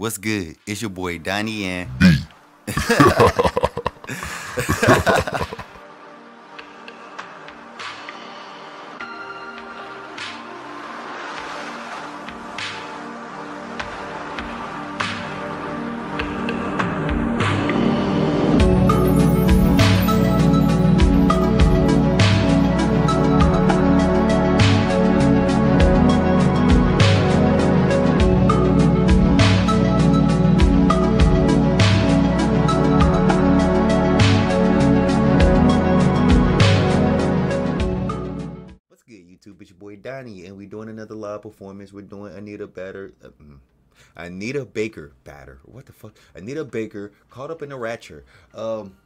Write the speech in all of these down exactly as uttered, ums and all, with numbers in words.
What's good? It's your boy Donnie and D. And we doing another live performance. We're doing Anita Batter, uh, Anita Baker Batter. What the fuck? Anita Baker Caught Up in a Rapture. Um,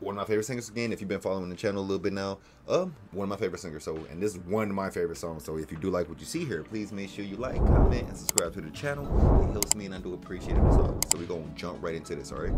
one of my favorite singers again. If you've been following the channel a little bit now, um, one of my favorite singers. So, and this is one of my favorite songs. So, if you do like what you see here, please make sure you like, comment, and subscribe to the channel. It helps me, and I do appreciate it as well. So, we're gonna jump right into this. All right.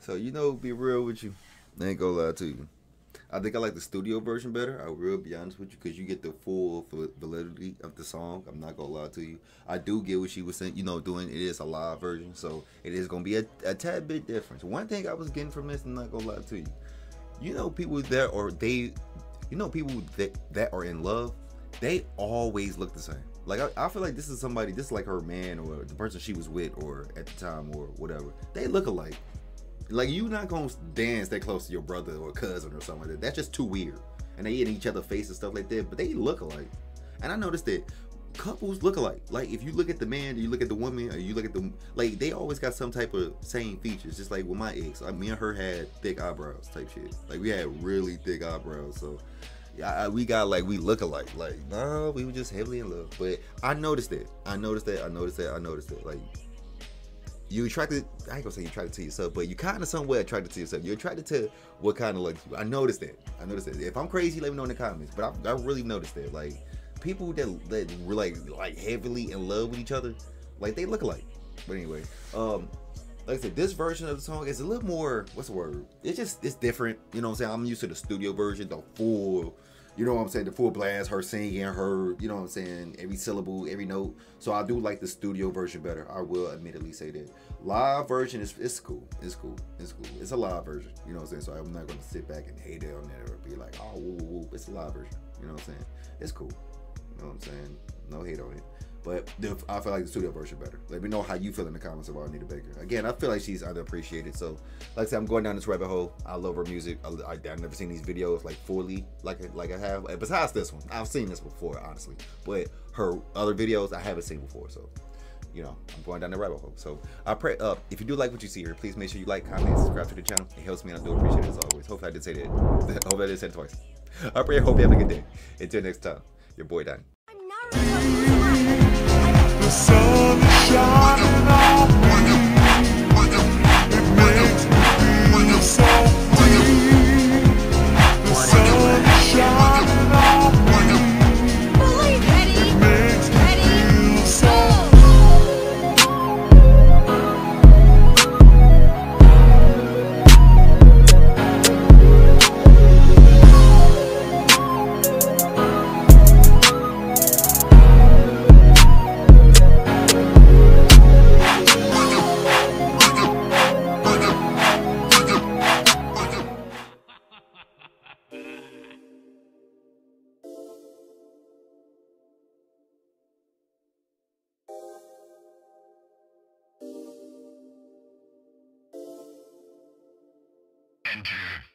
So, you know, be real with you. I ain't gonna lie to you. I think I like the studio version better. I will be honest with you, because you get the full validity of the song. I'm not gonna lie to you. I do get what she was saying, you know, doing. It is a live version, so it is gonna be a, a tad bit different. One thing I was getting from this, I'm not gonna lie to you. You know, people that are they, you know, people that that are in love, they always look the same. Like I, I feel like this is somebody, this is like her man or the person she was with or at the time or whatever. They look alike. Like, you're not gonna dance that close to your brother or cousin or something like that. That's just too weird. And they hit each other's face and stuff like that, but they look alike. And I noticed that couples look alike. Like, if you look at the man, you look at the woman, or you look at the, like, they always got some type of same features. Just like with my ex, like, me and her had thick eyebrows type shit. Like, we had really thick eyebrows, so I, I, we got like, we look alike. Like, no, we were just heavily in love. But I noticed that. I noticed that. I noticed that. I noticed that. Like, you attracted, I ain't gonna say you attracted to yourself, but you kind of somewhere attracted to yourself. You're attracted to what kind of look you. I noticed that. I noticed that. If I'm crazy, let me know in the comments. But I, I really noticed that. Like, people that, that were like, like heavily in love with each other, like, they look alike. But anyway, um, like I said, this version of the song is a little more, what's the word? It's just, it's different. You know what I'm saying? I'm used to the studio version, the full, you know what I'm saying? The full blast, her singing, her, you know what I'm saying? Every syllable, every note. So I do like the studio version better. I will admittedly say that. Live version is it's cool. It's cool. It's cool. It's a live version. You know what I'm saying? So I'm not going to sit back and hate it on that or be like, oh, woo, woo, woo. It's a live version. You know what I'm saying? It's cool. You know what I'm saying? No hate on it. But I feel like the studio version better. Let me know how you feel in the comments about Anita Baker. Again, I feel like she's underappreciated. So, like I said, I'm going down this rabbit hole. I love her music. I, I, I've never seen these videos like fully, like, like I have. Besides this one, I've seen this before, honestly. But her other videos, I haven't seen before. So, you know, I'm going down the rabbit hole. So, I pray, uh, if you do like what you see here, please make sure you like, comment, subscribe to the channel. It helps me, and I do appreciate it as always. Hopefully I didn't say that. Hopefully I didn't say it twice. I pray, I hope you have a good day. Until next time, your boy, Donnie. The sun is shining on me. It makes me feel so free. The sun is shining on me. It makes me feel so free. Enter.